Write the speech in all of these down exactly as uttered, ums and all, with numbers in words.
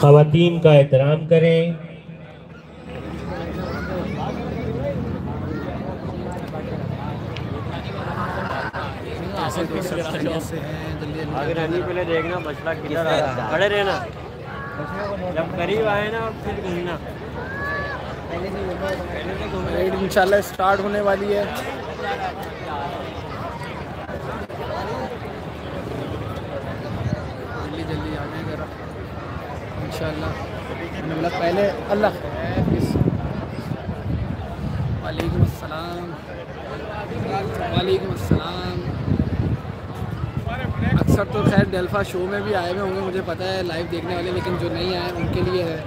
ख़वातीन का एहतराम करें। आगे रहने के लिए देखना बछड़ा किधर आ रहा है, खड़े रहना, जब करीब आए ना फिर घूमना। राइड इंशाल्लाह स्टार्ट होने वाली है। जल्दी जल्दी आने जरा इंशाल्लाह। मतलब पहले अल्लाह वालेकुम अस्सलाम वालेकुम अस्सलाम। अक्सर तो खैर डेल्फा शो में भी आए हुए होंगे मुझे पता है लाइव देखने वाले, लेकिन जो नहीं आए उनके लिए है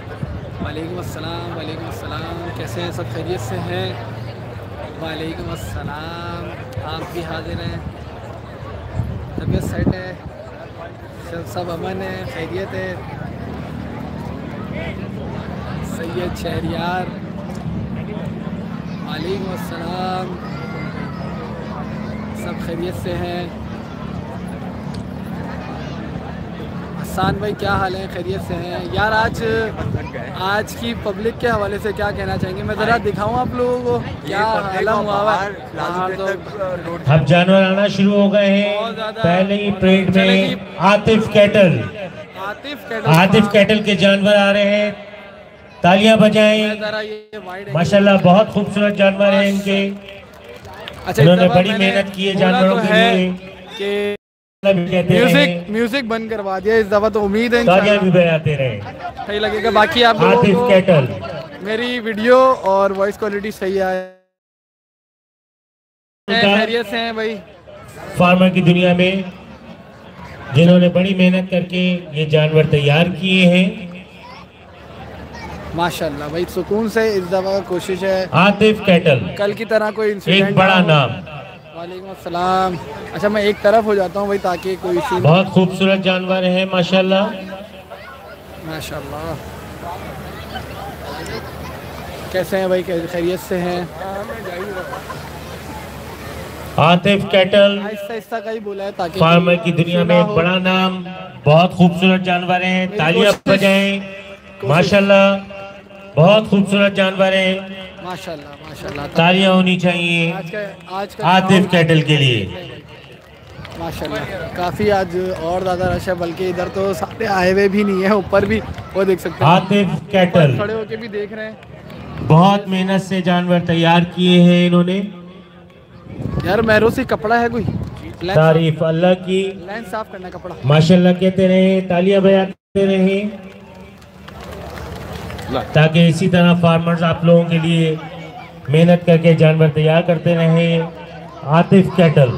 वालेकुम अस्सलाम वालेकुम अस्सलाम। कैसे हैं, सब खैरियत से हैं? वालेकुम अस्सलाम, आप भी हाजिर हैं, तबीयत सेट है, सब सब अमन है, खैरियत है। सैयद शहरियार वालेकुम अस्सलाम, सब खैरियत से हैं। हसन भाई क्या हाल है, खैरियत से हैं? यार आज आज की पब्लिक के हवाले से क्या कहना चाहेंगे? मैं ज़रा दिखाऊं आप लोगों को क्या हाल हुआ है। अब जानवर आना शुरू हो गए हैं, पहले ही परेड में Atif cattle Atif cattle Atif cattle के जानवर आ रहे हैं, तालियां बजाएं। माशाल्लाह बहुत खूबसूरत जानवर हैं इनके, उन्होंने बड़ी मेहनत की है जानवरों के लिए। म्यूजिक म्यूजिक बंद करवा दिया इस दफा, तो उम्मीद है भी बजाते रहे, सही लगेगा। बाकी आप लोगों को मेरी वीडियो और वॉइस क्वालिटी सही आए। खैरियत से हैं भाई? फार्मर की दुनिया में जिन्होंने बड़ी मेहनत करके ये जानवर तैयार किए हैं, माशाल्लाह भाई सुकून से इस दफा कोशिश है। आतिफ कैटल कल की तरह कोई इंसिडेंट, एक बड़ा नाम। वालेकुम अस्सलाम। अच्छा मैं एक तरफ हो जाता हूँ भाई ताकि कोई इशू। बहुत खूबसूरत जानवर है माशाल्लाह माशाल्लाह। कैसे हैं भाई, खैरियत से हैं? आतिफ कैटल आहिस्ता का ही बोला है ताकि फार्मर की दुनिया में एक बड़ा नाम, बहुत खूबसूरत जानवर हैं, तालियां बजाएं। माशाल्लाह बहुत खूबसूरत जानवर हैं माशाल्लाह माशाल्लाह, तालियां होनी चाहिए आज का, आज का आतिफ कैटल के लिए माशाल्लाह। काफ़ी आज और ज़्यादा रश है, बल्कि इधर तो सारे हाईवे भी नहीं है, ऊपर भी वो देख सकते हैं। आतिफ कैटल खड़े होके भी देख रहे हैं, बहुत मेहनत से जानवर तैयार किए हैं इन्होंने। यार मैरो से कपड़ा है कोई, तारीफ अल्लाह की, लाइन साफ करना कपड़ा माशाल्लाह। कहते रहे, तालियां बजाते रहे, ताकि इसी तरह फार्मर्स आप लोगों के लिए मेहनत करके जानवर तैयार करते रहें। आतिफ कैटल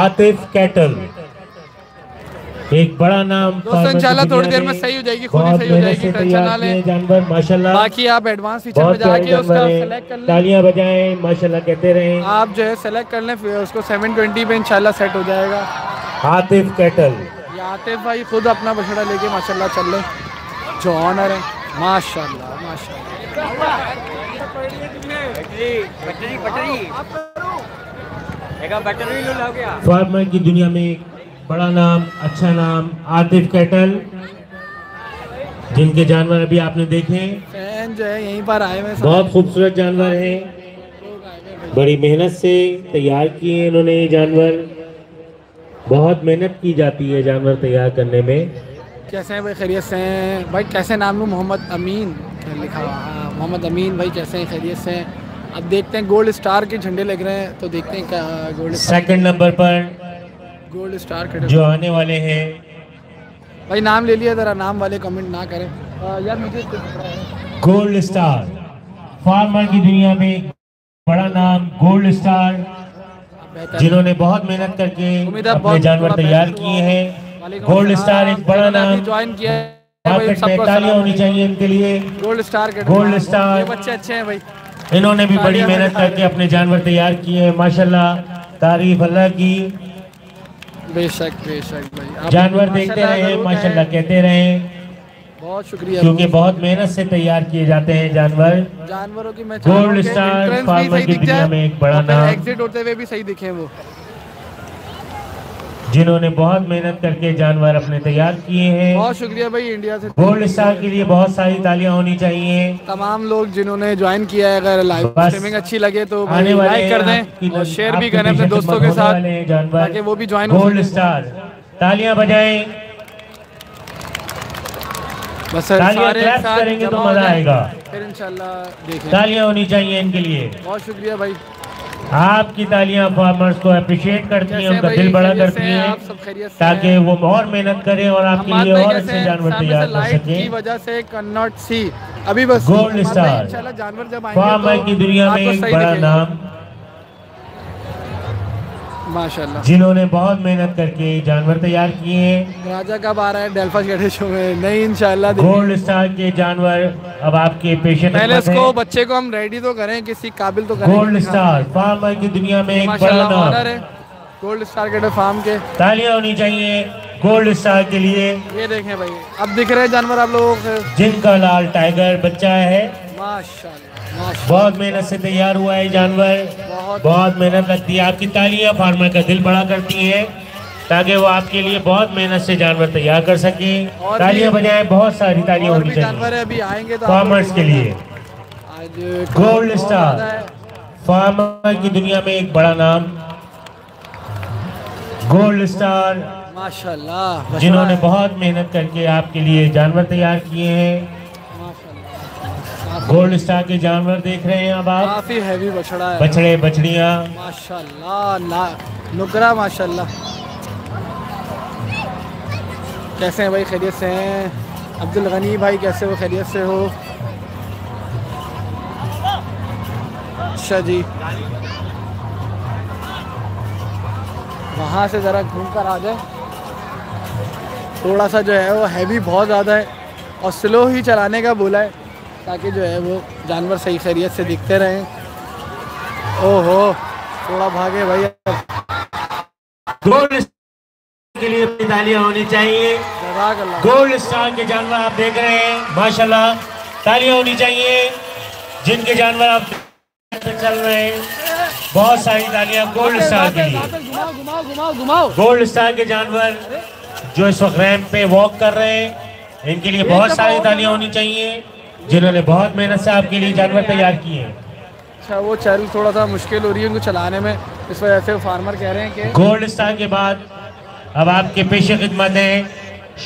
आतिफ कैटल एक बड़ा नाम। इंशाल्लाह थोड़ी देर में सही हो जाएगी, खूनी सही हो जाएगी, टेंशन ना लें जानवर माशाल्लाह। बाकी आप एडवांस फीचर में जाके उसका सेलेक्ट कर लें, तालियां बजाएं माशाल्लाह कहते रहें। आप जो है सेलेक्ट कर लें, फिर उसको सेवन ट्वेंटी पे इंशाल्लाह सेट हो जाएगा। आतिफ कैटल या आतिफ भाई खुद अपना बछड़ा लेके माशाल्लाह चल लें, जो ऑनर है माशाल्लाह माशाल्लाह। फार्मर की दुनिया में बड़ा नाम, अच्छा नाम आतिफ कैटल, जिनके जानवर अभी आपने देखे। फैन जो है यहीं पर आए हुए, बहुत खूबसूरत जानवर हैं, बड़ी मेहनत से तैयार किए इन्होंने ये जानवर। बहुत मेहनत की जाती है जानवर तैयार करने में। कैसे हैं भाई, खैरियत से हैं? भाई कैसे नाम लूँ, मोहम्मद अमीन लिखा हुआ, मोहम्मद अमीन भाई कैसे हैं, खैरियत से हैं? अब देखते हैं, गोल्ड स्टार के झंडे लग रहे हैं तो देखते हैं क्या गोल्ड। सेकेंड नंबर पर गोल्ड स्टार कैटल जो आने वाले हैं। भाई नाम ले लिया, जरा नाम वाले कमेंट ना करें। आ, यार मुझे गोल्ड स्टार फार्मर की दुनिया में बड़ा नाम गोल्ड स्टार, जिन्होंने बहुत मेहनत करके अपने जानवर तैयार किए हैं। गोल्ड स्टार एक बड़ा नाम, ज्वाइन किया है, तालियां होनी चाहिए इनके लिए। Gold star cattle gold star बच्चे अच्छे हैं भाई, इन्होंने भी बड़ी मेहनत करके अपने जानवर तैयार किए हैं माशाल्लाह, तारीफ अल्लाह की। बेशक बेशक भाई जानवर देखते रहे माशाल्लाह कहते रहे। बहुत शुक्रिया, क्योंकि बहुत मेहनत से तैयार किए जाते हैं जानवर। जानवरों की गोल्ड स्टार फार्मर की दुनिया में एक बड़ा नाम, एग्जिट होते हुए भी सही दिखे वो, जिन्होंने बहुत मेहनत करके जानवर अपने तैयार किए हैं। बहुत शुक्रिया भाई, इंडिया से गोल्ड स्टार के लिए बहुत सारी तालियां होनी चाहिए। तमाम लोग जिन्होंने ज्वाइन किया है, अगर लाइव स्ट्रीमिंग अच्छी लगे तो लाइक कर दें और शेयर भी करें अपने दोस्तों के साथ ताकि वो भी ज्वाइन हो। गोल्ड स्टार तालियां बजाएं, बस सारे करेंगे तो मजा आएगा, फिर इंशाल्लाह तालियां होनी चाहिए इनके लिए। बहुत शुक्रिया भाई, आपकी तालियां फार्मर्स को अप्रिशिएट करती हैं, उनका दिल बड़ा करती हैं ताकि वो और मेहनत करें और आपके लिए और अच्छे जानवर तैयार कर सकें। की वजह से कैन नॉट सी अभी बस गोल्ड स्टार जानवर जब आएंगे फार्मर की दुनिया में एक बड़ा नाम, माशाल्लाह, जिन्होंने बहुत मेहनत करके जानवर तैयार किए हैं। राजा कब आ रहा है डेल्फा कैटे शो में? नहीं इंशाल्लाह गोल्ड स्टार के जानवर अब आपके पेशे में, इसको बच्चे को हम रेडी तो करें, किसी काबिल तो करें। गोल्ड स्टार फार्मर की दुनिया में एक बड़ा नाम है, गोल्ड स्टार कैटे फार्म के तालियां होनी चाहिए गोल्ड स्टार के लिए। ये देखें भाई, अब दिख रहे जानवर आप लोगों को, जिनका लाल टाइगर बच्चा है, माशाल्लाह बहुत मेहनत से तैयार हुआ है जानवर, बहुत, बहुत मेहनत लगती है। आपकी तालियां फार्मर का दिल बड़ा करती है ताकि वो आपके लिए बहुत मेहनत से जानवर तैयार कर सके। तालियां बजाएं, बहुत सारी तालियां होनी चाहिए फार्मर्स के लिए। गोल्ड स्टार फार्मर की दुनिया में एक बड़ा नाम, गोल्ड स्टार माशाल्लाह, जिन्होंने बहुत मेहनत करके आपके लिए जानवर तैयार किए हैं। गोल्ड स्टार के जानवर देख रहे हैं अब आप, काफी हैवी बछड़ा है, बछड़े बछड़ियां माशाल्लाह, नुकरा माशाल्लाह। कैसे हैं भाई, खैरियत से हैं? अब्दुल गनी भाई कैसे हो, खैरियत से हो? अच्छा जी, वहाँ से ज़रा घूम कर आ जाए, थोड़ा सा जो है वो हैवी बहुत ज़्यादा है और स्लो ही चलाने का बोला है ताकि जो है वो जानवर सही खैरियत से दिखते रहें। ओहो, थोड़ा भागे भाई। गोल्ड के लिए तालियां होनी चाहिए, गोल्ड स्टार के जानवर आप देख रहे हैं माशाल्लाह, तालियां होनी चाहिए जिनके जानवर आप चल रहे हैं। बहुत सारी तालियां गोल्ड स्टार के लिए, गोल्ड स्टार के जानवर जो इस वक्त रैंप पे वॉक कर रहे हैं, इनके लिए बहुत सारी तालियां होनी चाहिए जिन्होंने बहुत मेहनत से आपके लिए जानवर तैयार किए हैं। अच्छा, वो चल थोड़ा सा मुश्किल हो रही है उनको चलाने में, इस वजह से फार्मर कह रहे हैं कि गोल्ड स्टार के बाद अब आपके पेशे खिदमत है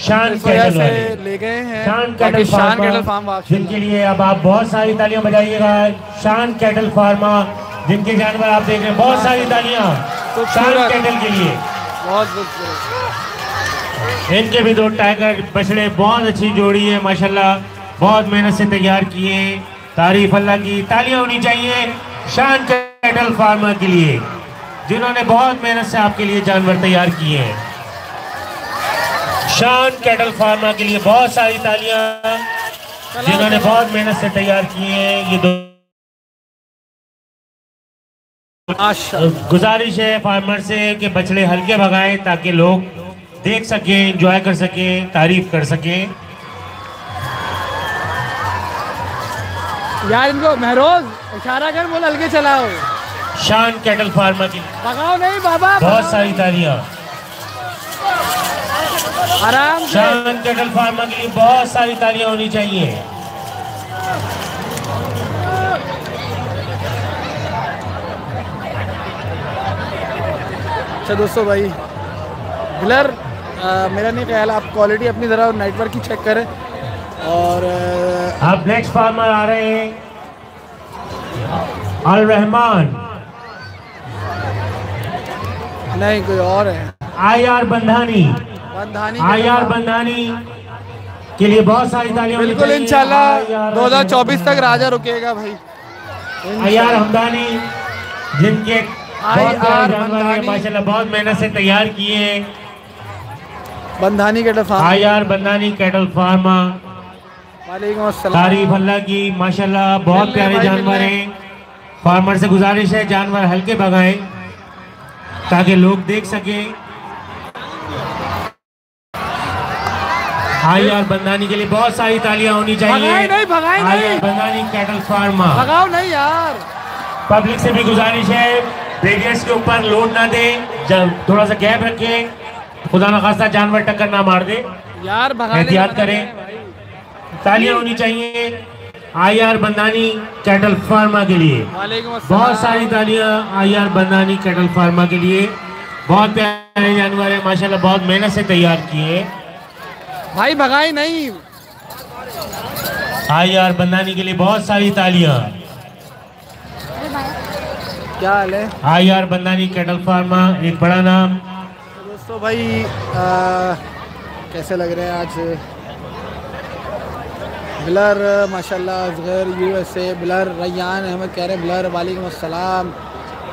शान कैटल वाले, ले गए हैं शान कैटल फार्म, जिनके लिए अब आप बहुत सारी तालियां बजाइएगा। शान कैटल फार्मा जिनके जानवर आप देख रहे हैं, बहुत सारी तालियां शान कैटल के लिए। बहुत इनके भी दो टाइगर बछड़े, बहुत अच्छी जोड़ी है माशाल्लाह, बहुत मेहनत से तैयार किए, तारीफ अल्लाह की। तालियां होनी चाहिए शान कैटल फार्मर के लिए जिन्होंने बहुत मेहनत से आपके लिए जानवर तैयार किए हैं। शान कैटल फार्मर के लिए बहुत सारी तालियां, जिन्होंने बहुत मेहनत से तैयार किए हैं। ये दो गुजारिश है फार्मर से कि बछड़े हल्के भगाएं ताकि लोग देख सके, एंजॉय कर सके, तारीफ कर सके। यार इनको महरोज इशारा कर, बोल हल्के चलाओ। शान कैटल फार्मर की भगाओ नहीं बाबा, बहुत सारी तालियां आराम से। शान कैटल फार्मर के लिए बहुत सारी तालियां होनी चाहिए। अच्छा दोस्तों भाई, ब्लर आ, मेरा नहीं ख्याल, आप क्वालिटी अपनी ज़रा नेटवर्क की चेक करें और आ, आप नेक्स्ट फार्मर आ रहे हैं अल-रहमान, नहीं कोई और है, I R Bandhani, Bandhani I R Bandhani के लिए बहुत सारी तालियां। बिल्कुल इंशाल्लाह दो हज़ार चौबीस तक राजा रुकेगा भाई। आई आर हमदानी जिनके आई आर माशाल्लाह बहुत मेहनत से तैयार किए हैं। Bandhani cattle farm, I R Bandhani cattle farm, तारीफ अल्लाह की माशाल्लाह, बहुत प्यारे जानवर हैं। फार्मर से गुजारिश है जानवर हल्के भगाएं ताकि लोग देख सकें। आई आर बंदानी के लिए बहुत सारी तालियां होनी चाहिए। भगाए नहीं, भगाए नहीं। I R Bandani cattle farm भगाओ नहीं यार। पब्लिक से भी गुजारिश है ब्रिगेड्स के ऊपर लोड ना दें, जब थोड़ा सा गैप रखें, खुदा न खास्ता जानवर टक्कर ना मार दे यार, एहतियात करें। तालियां होनी चाहिए I R Bandani cattle farm के लिए, बहुत सारी तालियां I R Bandani cattle farm के लिए। बहुत प्यारे जानवर है माशाल्लाह, बहुत मेहनत से तैयार किए भाई, भगाई नहीं। आई आर बंदानी के लिए बहुत सारी तालियां। क्या हाल है I R Bandani cattle farm, एक बड़ा नाम। दोस्तों भाई आ, कैसे लग रहे हैं आज? ब्लर माशाल्लाह असगर यू एस ए, ब्लर रैयान अहमद कह रहे हैं ब्लर वालेकुम अस्सलाम।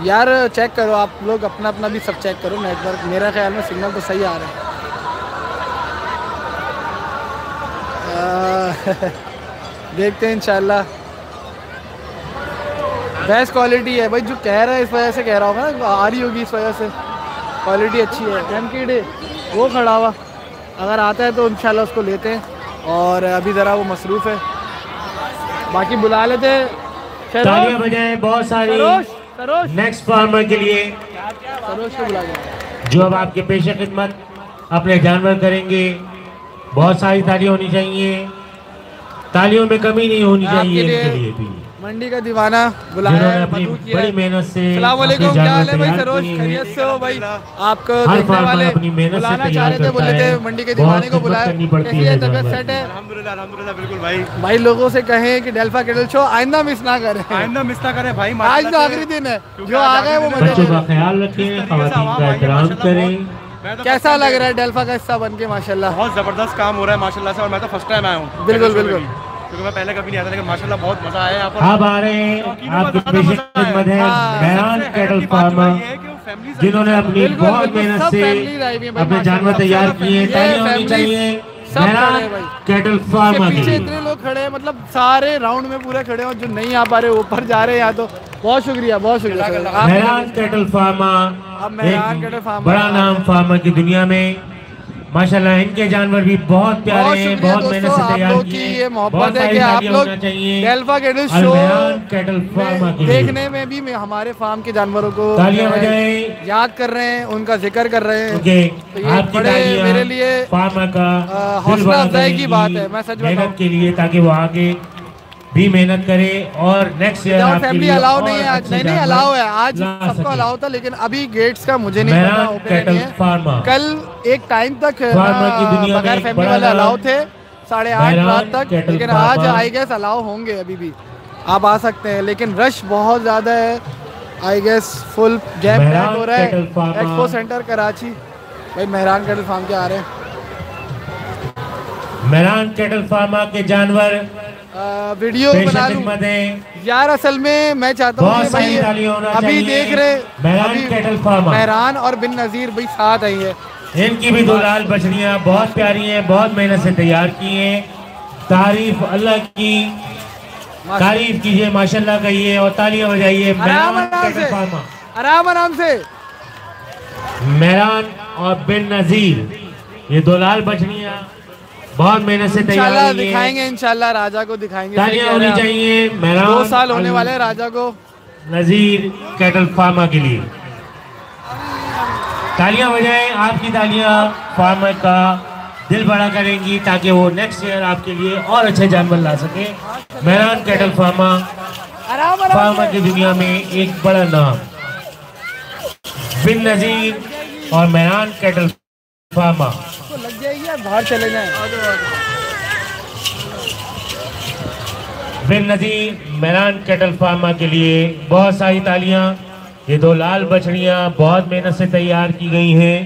यार चेक करो आप लोग, अपना अपना भी सब चेक करो नेटवर्क। मेरा ख्याल में सिग्नल तो सही आ रहा है। आ, देखते हैं इंशाल्लाह बेस्ट क्वालिटी है भाई, जो कह रहा है इस वजह से कह रहा होगा ना, आ रही होगी इस वजह से, क्वालिटी अच्छी है। एम की डे वो खड़ा हुआ, अगर आता है तो इंशाल्लाह उसको लेते हैं, और अभी ज़रा वो मसरूफ़ है, बाकी बुला लेते हैं। बहुत सारी नेक्स्ट फार्मर के लिए जो अब आपके पेशे खिदमत अपने जानवर करेंगे, बहुत सारी तालियां होनी चाहिए, तालियों में कमी नहीं होनी चाहिए इनके लिए भी। मंडी का दीवाना बुलाया है, अपनी बड़ी मेहनत से आपको देखने वाले बुलाना चाह रहे थे, बोले थे मंडी के दीवाने को बुलाया। अल्हम्दुलिल्लाह बिल्कुल भाई, भाई लोगों से कहें कि डेल्फा कैटल शो आइंदा मिस ना करें, आइंदा मिस ना करें भाई, आज तो आखिरी दिन है, जो आ गए वो बच्चों का ख्याल रखें, खवातीन का एहतराम करें। कैसा लग रहा है डेल्फा का हिस्सा बन के? माशाल्लाह बहुत जबरदस्त काम हो रहा है माशाल्लाह से, और मैं तो फर्स्ट टाइम आया हूँ। बिल्कुल बिल्कुल, क्योंकि मैं पहले कभी नहीं आता, लेकिन माशाल्लाह बहुत मजा आया। आप आ रहे हैं, आपकी पेशे खिदमत है मेहरान कैटल फार्मर, जिन्होंने अपनी बहुत मेहनत से अपने जानवर तैयार किए। तालियां होनी चाहिए मेहरान कैटल फार्मर। पीछे इतने लोग खड़े हैं, मतलब सारे राउंड में पूरे खड़े हैं, जो नहीं आ पा रहे ऊपर जा रहे हैं। यहाँ तो बहुत शुक्रिया, बहुत शुक्रिया मेहरान कैटल फार्मर, एक बड़ा नाम फार्मर की दुनिया में माशाल्लाह। इनके जानवर भी बहुत प्यारे हैं, बहुत मेहनत से तैयार किए। ये मोहब्बत है कि आप लोग डेल्फा कैटल शो कैटल फार्म देखने में भी हमारे फार्म के जानवरों को याद कर रहे हैं, उनका जिक्र कर रहे हैं, तो ये बड़े मेरे लिए फार्मा का हौसला अफजाई की बात है। मैं सच मेहनत के लिए, ताकि वो आगे भी मेहनत करे और नेक्स्ट ईयर। फैमिली अलाउ नहीं है आज? नहीं नहीं अलाउ है, आज सबको अलाउ था, लेकिन अभी गेट्स का मुझे नहीं पता ओपन फार्मा। कल एक टाइम तक बगैर फैमिली वाले अलाउ थे, साढ़े आठ रात तक, लेकिन आज आई गेस अलाउ होंगे, अभी भी आप आ सकते हैं, लेकिन रश बहुत ज़्यादा है I guess, full jam pack हो रहा है। एक्सपो सेंटर कराची भाई, मेहरान कैटल फार्म के आ रहे हैं। मेहरान कैटल फार्म के जानवर आ, वीडियो बना लूं यार। असल में मैं चाहता हूँ अभी देख रहे मेहरान और बिन नज़ीर भाई साथ आई है, इनकी भी दो लाल बछड़ियाँ बहुत प्यारी हैं, बहुत मेहनत से तैयार की हैं। तारीफ अल्लाह की तारीफ कीजिए, माशाल्लाह कहिए और तालियां बजाइए आराम आराम से। मेहरान और बिन नज़ीर ये दो लाल बछड़ियाँ बहुत मेहनत से तैयार दिखाएंगे इंशाल्लाह, राजा को दिखाएंगे। तालियां होनी चाहिए मेहरान, दो साल होने वाले राजा को नज़ीर कैटल फार्मा के लिए। तालियां बजाएं, आपकी तालियां फार्मर का दिल बड़ा करेंगी, ताकि वो नेक्स्ट ईयर आपके लिए और अच्छे जानवर ला सके। मेहरान कैटल फार्मर फार्मर की दुनिया में एक बड़ा नाम। बिन नज़ीर और मेहरान कैटल फार्मर लग जाएगी, बाहर चले जाए। बिन नज़ीर मेहरान कैटल फार्मर के लिए बहुत सारी तालियां। ये दो लाल बछड़ियाँ बहुत मेहनत से तैयार की गई हैं,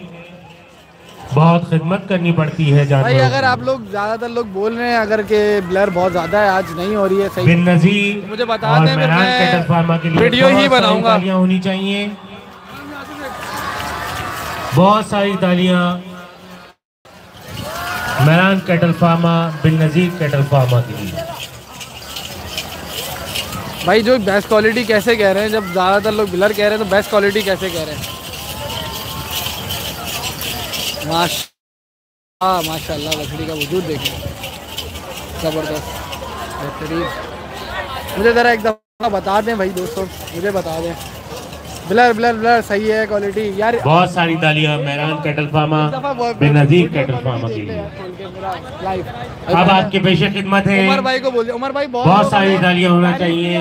बहुत खिदमत करनी पड़ती है जानवर भाई। अगर आप लोग ज़्यादातर लोग बोल रहे हैं अगर के ब्लर बहुत ज़्यादा है आज, नहीं हो रही है सही। बिन नज़ीर मुझे बता दें, मैं कैटल फार्मा के लिए वीडियो ही बनाऊंगा। तालियाँ होनी चाहिए, बहुत सारी तालियाँ Mehran cattle farm Bin Nazir cattle farm के लिए। भाई जो बेस्ट क्वालिटी कैसे कह रहे हैं, जब ज़्यादातर लोग ब्लर कह रहे हैं तो बेस्ट क्वालिटी कैसे कह रहे हैं? माश हाँ माशाल्लाह बकरी का वजूद देखिए ज़बरदस्त बेहतरीन। मुझे ज़रा एक दफ़ा बता दें भाई दोस्तों, मुझे बता दें ब्लर ब्लर ब्लर सही है क्वालिटी यार। बहुत सारी तालियां Mehran cattle farm, Bin Nazir cattle farm के लिए। अब आपके पेश खिदमत है उमर भाई को बोलिए। उमर भाई बहुत सारी तालियां होना चाहिए।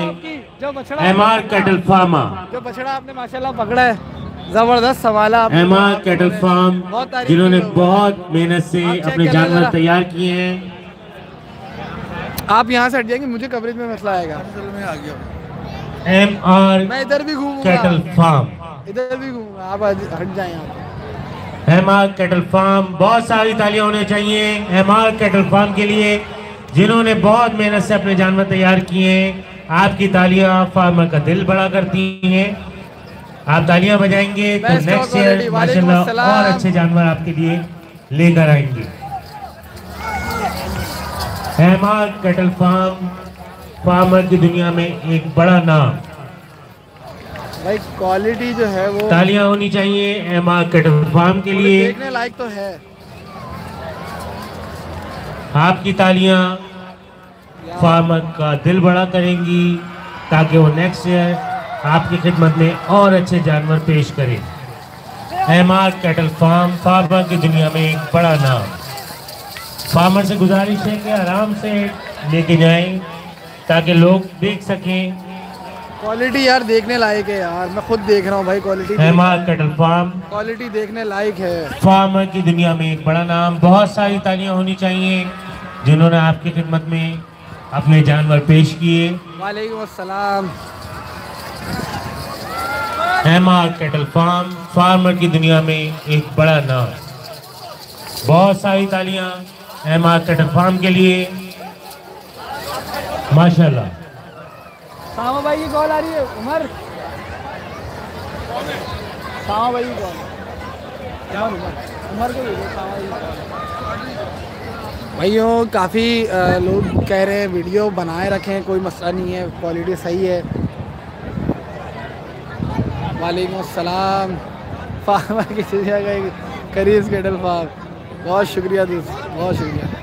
एम.आर. कैटल फार्म जो बछड़ा आपने माशाल्लाह पकड़ा है जबरदस्त संभाला। एम.आर. कैटल फार्म जिन्होंने बहुत मेहनत से अपने जानवर तैयार किए हैं। आप यहाँ से हट जाएंगे, मुझे कवरेज में मसला आएगा। एम.आर. मैं इधर भी घूमूंगा, कैटल फार्म इधर भी घूमूंगा, आप हट जाए। एम.आर. कैटल फार्म बहुत सारी तालियां होने चाहिए एम.आर. कैटल फार्म के लिए जिन्होंने बहुत मेहनत से अपने जानवर तैयार किए हैं। आपकी तालियां फार्मर का दिल बड़ा करती हैं। आप तालियां बजाएंगे तो नेक्स्ट ईयर माशाल्लाह और अच्छे जानवर आपके लिए लेकर आएंगे। एम.आर. कैटल फार्म फार्मर की दुनिया में एक बड़ा नाम भाई। क्वालिटी जो है वो तालियां होनी चाहिए एम.आर. कैटल फार्म के लिए। देखने लायक तो है। आपकी तालियां फार्मर का दिल बड़ा करेंगी ताकि वो नेक्स्ट ईयर आपकी खिदमत में और अच्छे जानवर पेश करें। एम.आर. कैटल फार्म फार्मर की दुनिया में एक बड़ा नाम। फार्मर से गुजारिश है कि आराम से लेके जाएं ताकि लोग देख सकें। क्वालिटी यार देखने लायक है यार, मैं खुद देख रहा हूँ भाई quality. MR. Cattle farm quality देखने लायक है। फार्मर की दुनिया में एक बड़ा नाम। बहुत सारी तालियाँ होनी चाहिए जिन्होंने आपकी खिदमत में अपने जानवर पेश किए। वालेकुम अस्सलाम। एम.आर. कैटल फार्म फार्मर की दुनिया में एक बड़ा नाम। बहुत सारी तालियां एम.आर. कैटल फार्म के लिए माशाल्लाह। सामा भाई की कॉल आ रही है उमर। सामा भाई की कॉल उमर को भाइयों। काफ़ी लोग कह रहे हैं वीडियो बनाए रखें, कोई मसला नहीं है, क्वालिटी सही है। वालेकुम अस्सलाम। फार्मर की करीज कैटल फार्म बहुत शुक्रिया दोस्त, बहुत शुक्रिया।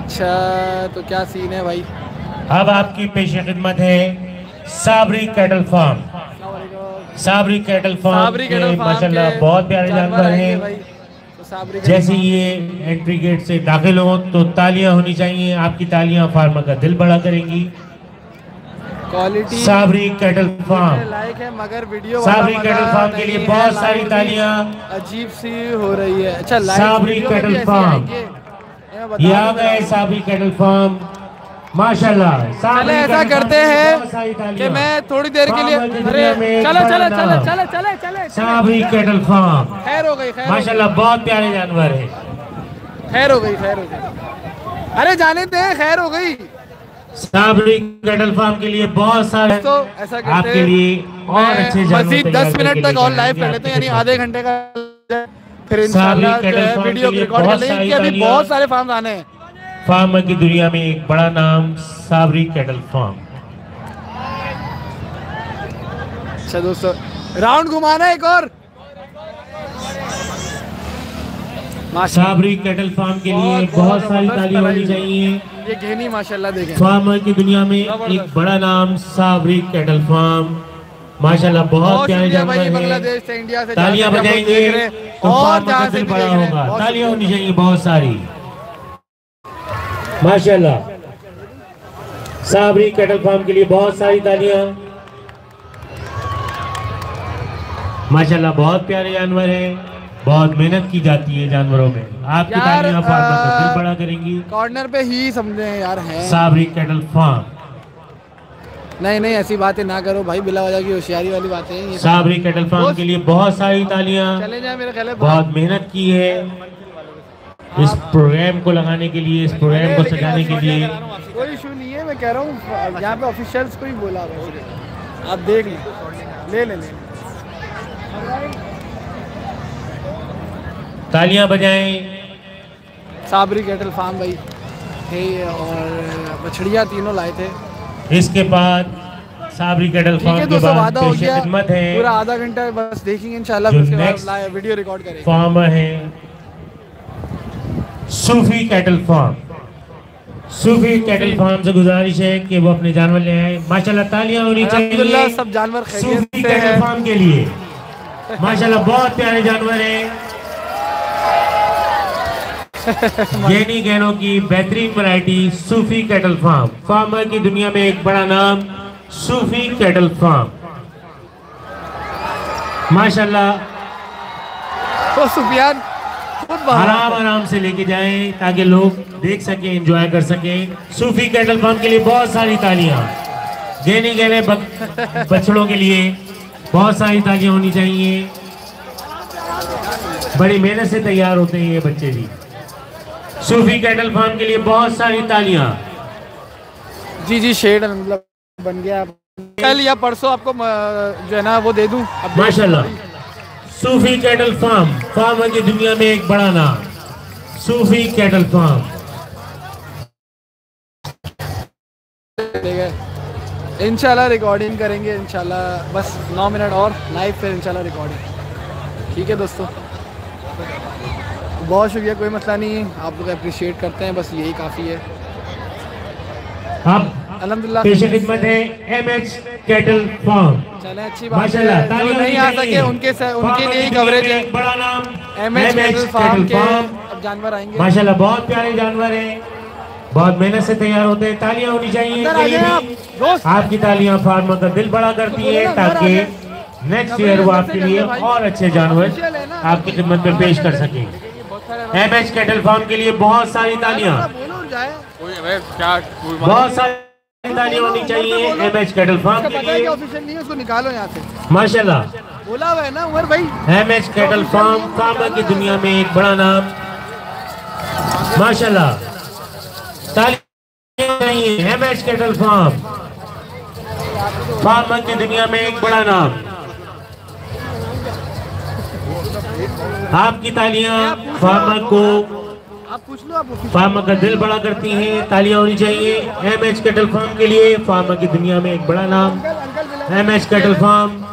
अच्छा तो क्या सीन है भाई? अब आपकी पेश खिदमत है Sabri cattle farm. Sabri cattle farm माशाल्लाह बहुत प्यारे जानवर हैं। जैसे ये एंट्री गेट से दाखिल हो तो तालियां होनी चाहिए। आपकी तालियां फार्मर का दिल बड़ा करेंगी। Quality Sabri cattle farm like है मगर वीडियो साबरी कैटल फार्म के लिए बहुत सारी तालियां। अजीब सी हो रही है। अच्छा साबरी कैटल फार्म ये आ गए साबरी कैटल फार्म माशाल्लाह। चले ऐसा करते हैं कि मैं थोड़ी देर के लिए चलो चलो चलो चलो चलो चलो साबरी कैटल फार्म। खैर हो गई माशाल्लाह, बहुत प्यारे जानवर है। खैर हो गई खैर हो गई अरे जाने दे, खैर हो गई। साबरी कैटल फार्म के लिए बहुत सारे तो ऐसा करते आपके लिए और अच्छे मजीद दस मिनट तक और लाइव कर लेते हैं, यानी आधे घंटे का, फिर इंशाल्लाह वीडियो रिकॉर्ड कर लेंगे। इनके अभी बहुत सारे फार्म आने हैं। फार्मर की दुनिया में एक बड़ा नाम साबरी कैटल फार्म। अच्छा दोस्तों राउंड घुमाना एक और। साबरी कैटल फार्म के लिए बहुत सारी तालियां होनी चाहिए। ये गहनी माशाल्लाह देखें। फार्मर की दुनिया में एक बड़ा नाम साबरी कैटल फार्म माशाल्लाह बहुत प्यारे जानवर हैं। बांग्लादेश से इंडिया से तालियां बजाएंगे और बड़ा होगा। तालियां होनी चाहिए बहुत सारी माशाल्लाह। साबरी कैटल फार्म के लिए बहुत सारी तालियां माशाल्लाह। बहुत प्यारे जानवर हैं, बहुत मेहनत की जाती है जानवरों में। आपकी तालियां फार्म का दिल बड़ा करेंगी। कॉर्नर पे ही समझे यार है साबरी कैटल फार्म। नहीं नहीं ऐसी बातें ना करो भाई, बिला वजह की होशियारी वाली बातें। साबरी कैटल फार्म के लिए बहुत सारी तालियां। बहुत मेहनत की है इस प्रोग्राम को लगाने के लिए, इस प्रोग्राम को सजाने के लिए। कोई इशू नहीं है, मैं कह रहा हूँ यहाँ पे ऑफिशियल्स को ही बोला आप देख लें, ले ले, ले। तालियां बजाएं साबरी कैटल फार्म भाई थे और बछड़िया तीनों लाए थे। इसके बाद साबरी कैटल फार्म के बाद पेश खिदमत है। पूरा आधा घंटा बस देखेंगे इंशाल्लाह, वीडियो रिकॉर्ड करेंगे। फार्मर है Sufi cattle farm. Sufi cattle farm से गुजारिश है कि वो अपने जानवर ले आए। माशाल्लाह तालियां होनी चाहिए सब जानवर सूफी कैटल फार्म के लिए। माशाल्लाह बहुत प्यारे जानवर हैं। यही गैनों की बेहतरीन variety Sufi cattle farm. Farmer की दुनिया में एक बड़ा नाम सूफी कैटल फार्म। माशाल्लाह तो सुफियान आराम आराम से लेके जाएं ताकि लोग देख सकें, एंजॉय कर सकें। सूफी कैटल फार्म के लिए बहुत सारी तालियां। गहने गहने बछड़ों के लिए बहुत सारी तालियां होनी चाहिए। बड़ी मेहनत से तैयार होते हैं ये बच्चे भी। सूफी कैटल फार्म के लिए बहुत सारी तालियां। जी जी शेड मतलब बन गया। कल या परसों आपको जो है ना वो दे दूं। माशाल्लाह सूफी कैटल फार्म, फार्मर की दुनिया में एक बड़ा नाम सूफी कैटल फार्म। इंशाल्लाह रिकॉर्डिंग करेंगे इंशाल्लाह। बस नौ मिनट और लाइव फिर इंशाल्लाह रिकॉर्डिंग। ठीक है दोस्तों बहुत शुक्रिया। कोई मसला नहीं, आप लोग अप्रिशिएट करते हैं, बस यही काफ़ी है। आप अल्हम्दुलिल्लाह पेश खिदमत है एम एच कैटल फार्म। चले अच्छी बात है। जो नहीं आ सके उनके से, उनके लिए ही कवरेज है। बड़ा नाम एम एच कैटल फार्म के अब जानवर आएंगे। माशाल्लाह बहुत प्यारे जानवर हैं, बहुत मेहनत से तैयार होते हैं। तालियां होनी चाहिए। आपकी तालियां फार्मर का दिल बड़ा करती है ताकि नेक्स्ट ईयर वो आपके लिए और अच्छे जानवर आपकी खिदमत में पेश कर सके। एम एच कैटल फार्म के लिए बहुत सारी तालियां, बहुत सारी तालियां होनी चाहिए एम एच कैटल फार्म के लिए। ऑफिशियल नहीं है, उसको निकालो यहाँ से। माशाल्लाह बोला हुआ है ना उमर भाई। M H cattle farm farmer की दुनिया में एक बड़ा नाम। माशाल्लाह तालियां चाहिए M H cattle farm farmer की दुनिया में एक बड़ा नाम। आपकी तालियां फार्मर को फार्मर का दिल बड़ा करती हैं। तालियां होनी चाहिए एम एच कैटल फार्म के लिए। फार्मर की दुनिया में एक बड़ा नाम एम एच कैटल फार्म।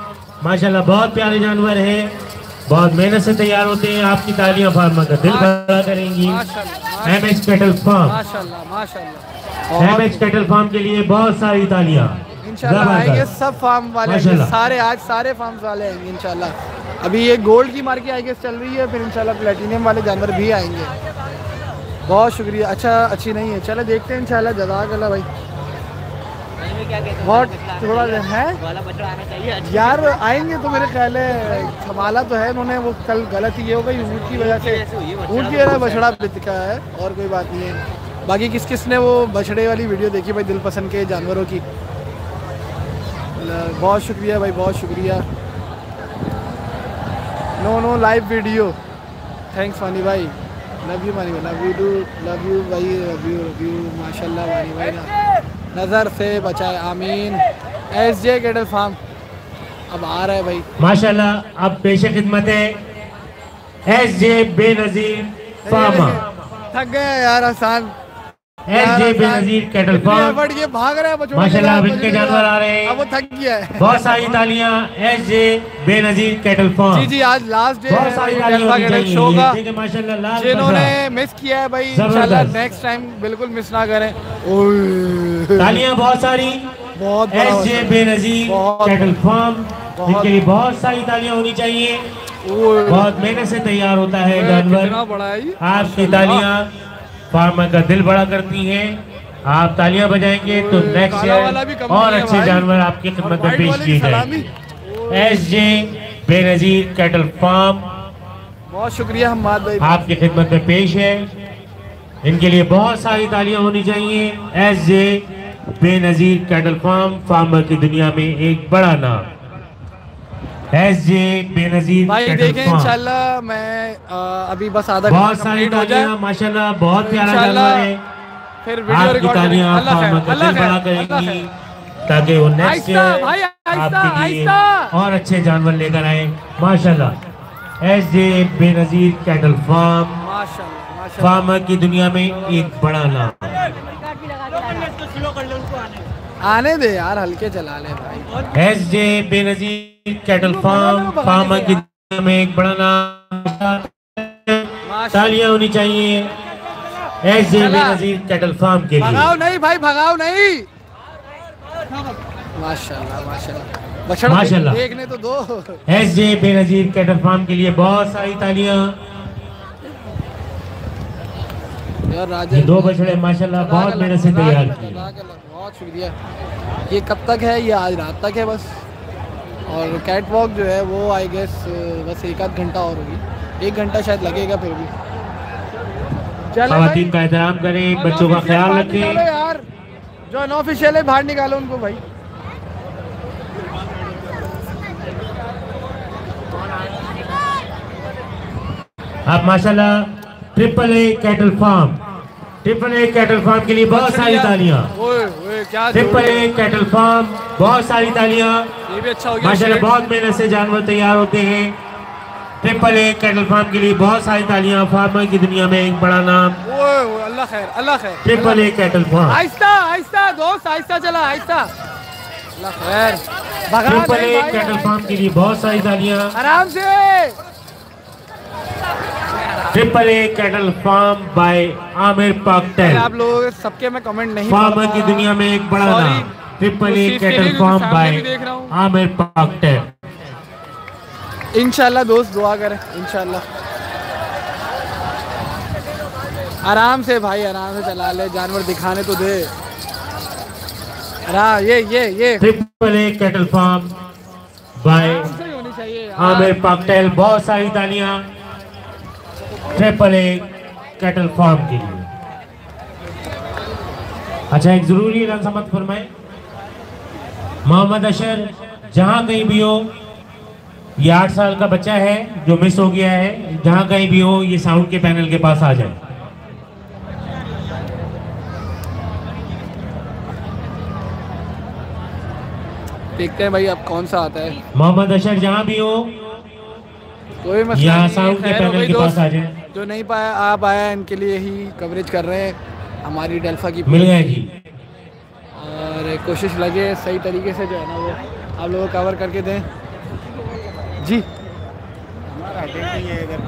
माशाल्लाह बहुत प्यारे जानवर हैं, बहुत मेहनत से तैयार होते हैं। आपकी तालियां फार्मर का दिल बड़ा करेंगी। M H cattle farm M H cattle farm के लिए बहुत सारी तालियां। इंशाल्लाह सब फार्म वाले सारे आज सारे फार्म वाले आएंगे इंशाल्लाह। अभी ये गोल्ड की मार्केट आएगी चल रही है, फिर इंशाल्लाह प्लेटिनियम वाले जानवर भी आएंगे। बहुत शुक्रिया। अच्छा अच्छी नहीं है, चलो देखते हैं इंशाल्लाह। जज़ाकल्लाह भाई बहुत थोड़ा है यार आएंगे तो मेरे ख्याल है संभाला तो है उन्होंने। वो कल गलत ही हो गई ऊँट की वजह से, ऊँट की वजह बछड़ा बिका है और कोई बात नहीं है। बाकी किस किस ने वो बछड़े वाली वीडियो देखी भाई दिलपसंद के जानवरों की। बहुत शुक्रिया भाई बहुत शुक्रिया। No no live video thanks Wani भाई। लव यू मानी भाई, love you do love you भाई, लव यू लव यू। माशाल्लाह वानी भाई ना नज़र से बचाए आमीन। एस जे कैटल फार्म अब आ रहा है भाई माशाल्लाह। अब पेशे खिदमत है एस जे बेनज़ीर फार्म। थक गए यार आसान। S J Benazir cattle farm भाग रहा है माशाल्लाह। अब इनके जानवर आ रहे हैं, अब वो थक गया है। बहुत सारी तालियां S J Benazir cattle farm. जी जी आज लास्ट डे शो का जिन्होंने मिस किया है भाई इंशाल्लाह नेक्स्ट टाइम बिल्कुल मिस ना करें। तालियां बहुत सारी बहुत S J Benazir cattle farm इनके लिए बहुत सारी तालियां होनी चाहिए। बहुत मेहनत से तैयार होता है जानवर। आपकी तालियां फार्मर का दिल बड़ा करती है। आप तालियां बजाएंगे तो नेक्स्ट ईयर और अच्छे जानवर आपकी खिदमत में पेश किए जाएंगे। S J Benazir cattle farm बहुत शुक्रिया हमाद भाई आपकी खिदमत में पेश है। इनके लिए बहुत सारी तालियां होनी चाहिए। S J Benazir cattle farm farmer की दुनिया में एक बड़ा नाम। एस जे बेनज़ीर भाई देखें इंशाल्लाह। मैं आ, अभी बस आधा बहुत सारी तालियां माशाल्लाह बहुत प्यारा जानवर है। फिर वीडियो रिकॉर्ड करेंगे अल्लाह करेंगी ताकि वो नेक्स्ट आपके लिए और अच्छे जानवर लेकर आए। माशाल्लाह S J Benazir cattle farm माशाल्लाह फार्मर की दुनिया में एक बड़ा नाम। आने दे यार हल्के चला ले भाई। S J Benazir cattle farm farmer की दुनिया में एक बड़ा नाम। तालियां होनी चाहिए एस.जे. बेनज़ीर कैटल फार्म के लिए। भगाओ नहीं भाई, भगाओ नहीं। माशाल्लाह माशाल्लाह माशाल्लाह, देखने तो दो। एस.जे. बेनज़ीर कैटल फार्म के लिए बहुत सारी तालियां। ये दो बछड़े माशाल्लाह बहुत मेहनत से तैयार किए। बहुत शुक्रिया। ये कब तक है? ये आज रात तक है बस। और कैट वॉक जो है वो आई गेस बस एक आध घंटा और होगी, एक घंटा शायद लगेगा। फिर भी खवातीन का एहतराम करें, बच्चों का ख्याल रखें। यार जो अनऑफिशियल है बाहर निकालो उनको भाई। आप माशाल्लाह triple A cattle farm, triple A cattle farm के लिए बहुत सारी तालियां। ट्रिपल ए कैटल फार्म बहुत सारी तालियां। माशाल्लाह बहुत मेहनत से जानवर तैयार होते हैं। ट्रिपल ए कैटल फार्म के लिए बहुत सारी तालियां। फार्मर की दुनिया में एक बड़ा नाम। अल्लाह खैर, अल्लाह खैर। Triple A cattle farm. आहिस्ता आहिस्ता दोस्त, आहिस्ता चला, आहिस्ता। अल्लाह खैर। ट्रिपल ए कैटल फार्म के लिए बहुत सारी तालियां। आराम से। Triple A cattle farm by Aamir Paktel. आप लोग सबके में कमेंट नहीं। फार्मर की दुनिया में एक बड़ा नाम। Triple A cattle farm by Aamir Paktel. इंशाल्लाह दोस्त दुआ करें, इंशाल्लाह। आराम से भाई, आराम से चला ले, जानवर दिखाने तो दे। आराम, ये ये ये triple A cattle farm by Aamir Paktel. बहुत सारी तालियां ट्रिपल ए कैटल फार्म के लिए। अच्छा, एक जरूरी ऐलान समझ फरमाए मोहम्मद अशर, जहाँ कहीं भी हो, ये आठ साल का बच्चा है जो मिस हो गया है, जहाँ कहीं भी हो ये साउंड के पैनल के पास आ जाए। देखते हैं भाई अब कौन सा आता है। मोहम्मद अशर जहाँ भी हो कोई मसला यहाँ साउंड के पैनल के पास आ जाए। जो नहीं पाया आप आया, इनके लिए ही कवरेज कर रहे हैं हमारी डेल्फा की। मिल गया जी। और कोशिश लगे सही तरीके से जो है ना वो आप लोगों को कवर करके दें जी।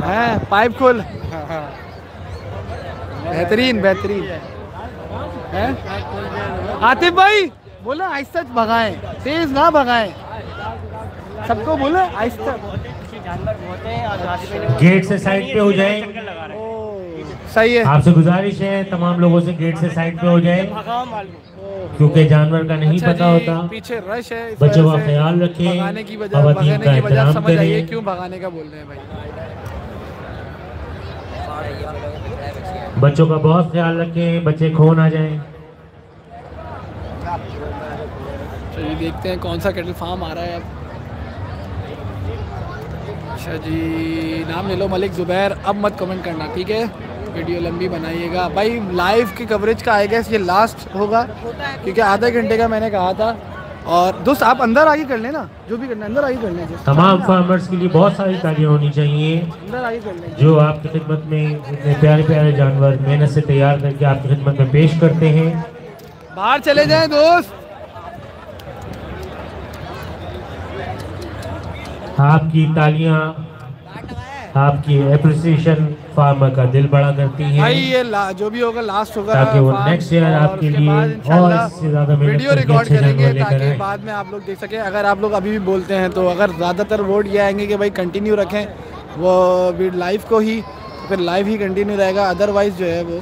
है पाइप खोल। बेहतरीन बेहतरीन है आतिफ भाई। बोला आहिस्ता भगाएं, तेज ना भगाएं। सबको बोला आहिस्ता। गेट से साइड पे हो जाए। सही है। आपसे गुजारिश है तमाम लोगों से, गेट से साइड पे हो जाए क्योंकि जानवर का नहीं अच्छा पता होता। पीछे रश है, बच्चों का ख्याल रखें। भगाने की वजह भगाने की वजह समझ आइए क्यों भगाने का बोल रहे हैं भाई। बच्चों का बहुत ख्याल रखें, बच्चे खो ना जाएं। चलिए देखते हैं कौन सा कैटल फार्म आ रहा है अब। अच्छा जी, नाम ले लो मलिक जुबैर। अब मत कमेंट करना ठीक है, वीडियो लंबी बनाइएगा भाई। लाइव की कवरेज का आएगा ये लास्ट होगा क्योंकि आधे घंटे का मैंने कहा था। और दोस्त आप अंदर आगे कर लेना, जो भी करना अंदर आगे कर लेना। तमाम फार्मर्स के लिए बहुत सारी तालियां होनी चाहिए। अंदर आगे कर लेना। जो आपकी खिदमत में इतने प्यारे प्यारे जानवर मेहनत से तैयार करके आपकी खिदमत में पेश करते हैं। बाहर चले जाए दोस्त। आपकी तालियां, आपकी एप्रिसिएशन फार्मर का दिल बड़ा करती है भाई। ये जो भी होगा लास्ट होगा ताकि वो नेक्स्ट ईयर आपके लिए और इससे ज़्यादा वीडियो रिकॉर्ड करेंगे ताकि बाद में आप लोग देख सकें। अगर आप लोग अभी भी बोलते हैं तो अगर ज़्यादातर वोट ये आएंगे कि भाई कंटिन्यू रखें वो लाइव को ही, फिर लाइव ही कंटिन्यू रहेगा। अदरवाइज़ जो है वो आ,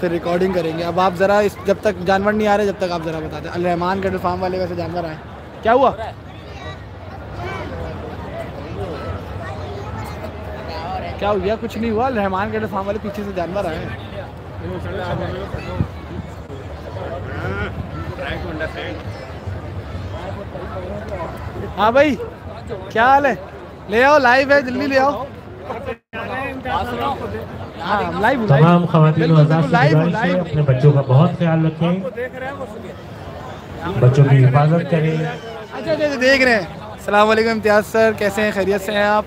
फिर रिकॉर्डिंग करेंगे। अब आप ज़रा इस जब तक जानवर नहीं आ रहे, जब तक आप ज़रा बता दें। अल-रहमान कैटल फार्म वाले वैसे जानवर आए। क्या हुआ? क्या हो गया? कुछ नहीं हुआ। रहमान कैटल फार्म वाले पीछे से जानवर आए। हाँ भाई क्या हाल है? ले आओ, लाइव है, जल्दी ले आओ। हाँ लाइव तमाम ख़वातीन अपने बच्चों का बहुत ख्याल रखें, बच्चों की हिफाजत करें। अच्छा अच्छा देख रहे हैं। अस्सलाम वालेकुम इम्तियाज़ सर, कैसे हैं? खैरियत से हैं आप?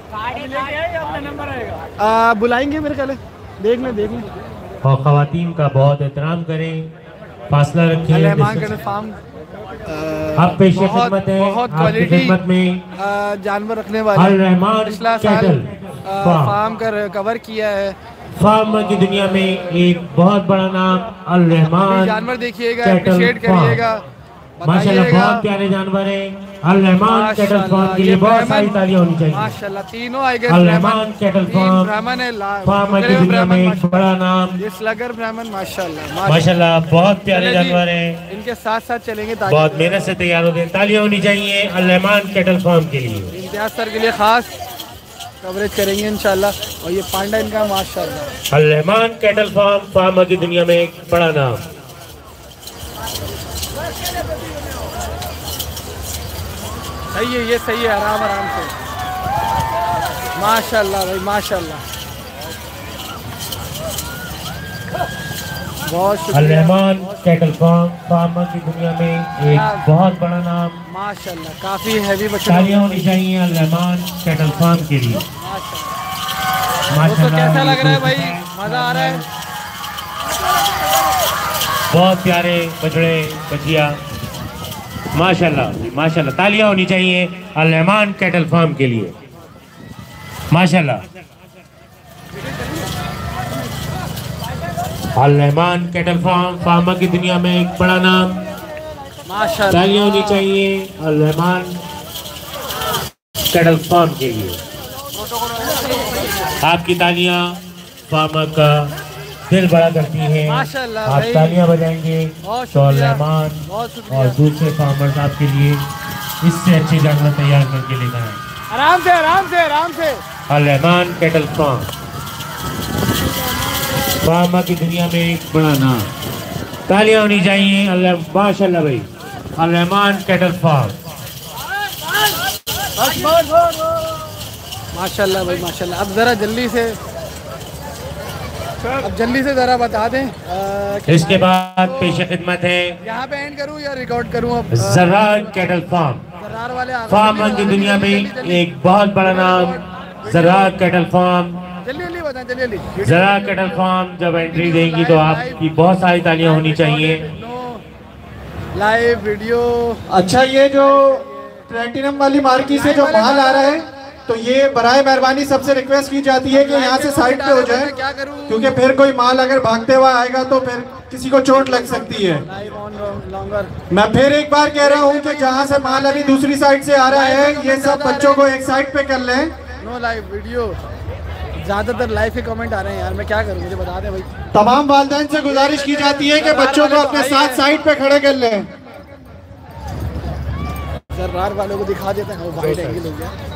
आ, बुलाएंगे मेरे ख्याल देख लें देख लें। और ख़वातीन का बहुत एहतराम करें, फासला रखें। रहमान कैटल फार्म आप पेश खिदमत है, बहुत क्वालिटी में जानवर रखने वाले। रहमान कैटल फार्म का कवर किया है फार्मर की दुनिया में एक बहुत बड़ा नाम अल-रहमान कैटल फार्म। माशाल्लाह बहुत प्यारे जानवर है। अल-रहमान कैटल फार्म के लिए बहुत सारी तालियां होनी चाहिए। माशाल्लाह तीनों अल-रहमान कैटल फार्म फार्मर की दुनिया में एक बड़ा नाम। माशाल्लाह माशाल्लाह बहुत प्यारे जानवर है। इनके साथ साथ चलेंगे, बहुत मेहनत से तैयार होते हैं। तालियां होनी चाहिए अल-रहमान कैटल फार्म के लिए। इम्तियाज सर के लिए खास कवरेज करेंगे इंशाल्लाह। और ये पांडा इनका माशाल्लाह। अल-रहमान कैटल फार्म फार्मर की दुनिया में एक बड़ा नाम। सही है, ये सही है, आराम आराम से। माशाल्लाह भाई माशाल्लाह, बहुत अल-रहमान कैटल फार्म फार्मर की दुनिया में एक बहुत बड़ा नाम। माशाल्लाह काफी हैवी तालियां होनी चाहिए अल-रहमान कैटल फार्म के लिए। माशाल्लाह कैसा लग रहा है भाई? मजा आ रहा है। बहुत प्यारे बछड़े बछिया, माशाल्लाह माशाल्लाह। तालियां होनी चाहिए अल-रहमान कैटल फार्म के लिए। माशाल्लाह अल-रहमान कैटल फार्म फार्मर की दुनिया में एक बड़ा नाम। माशाल्लाह तालियां होनी चाहिए अल-रहमान कैटल फार्म के लिए। आपकी तालियां फार्मर का दिल बड़ा करती है। आप तालियां बजाएंगे तो अल-रहमान और दूसरे फार्मर्स आपके लिए इससे अच्छे जानवर तैयार करके लेकर आए। आराम से आराम से आराम से। अल-रहमान कैटल फार्म फार्मर की दुनिया में एक बड़ा नाम। तालियां होनी चाहिए अल माशाल्लाह भाई अल-रहमान कैटल फार्म। माशाल्लाह भाई माशाल्लाह। अब जरा जल्दी से अब जल्दी से जरा बता दें। आ, इसके बाद पेश खिदमत है। यहाँ पे एंड करूँ या रिकॉर्ड करूँ? अब जरार कैटल फार्म फार्मर की दुनिया में एक बहुत बड़ा नाम। जरार कैटल फार्म जल्दी बताएं जल्दी। जरार कैटल फार्म जब एंट्री देंगी तो आपकी बहुत सारी तालियां होनी चाहिए। Live video. अच्छा, ये जो प्लेटिनम वाली मार्की से जो माल आ रहा है तो ये बराए मेहरबानी सबसे रिक्वेस्ट की जाती है कि यहाँ से साइड पे हो जाए, क्योंकि फिर कोई माल अगर भागते हुआ आएगा तो फिर किसी को चोट लग सकती है। मैं फिर एक बार कह रहा हूँ कि जहाँ से माल अभी दूसरी साइड से आ रहा है ये सब बच्चों को एक साइड पे कर लें। नो लाइव वीडियो, ज्यादातर लाइव के कमेंट आ रहे हैं यार, मैं क्या करूँ, मुझे बता दें भाई। तमाम वालिदैन से गुजारिश की जाती है कि बच्चों को अपने साथ साइड पे खड़े कर लें। जर्रार वालों को दिखा देते हैं वाइड एंगल हो गया।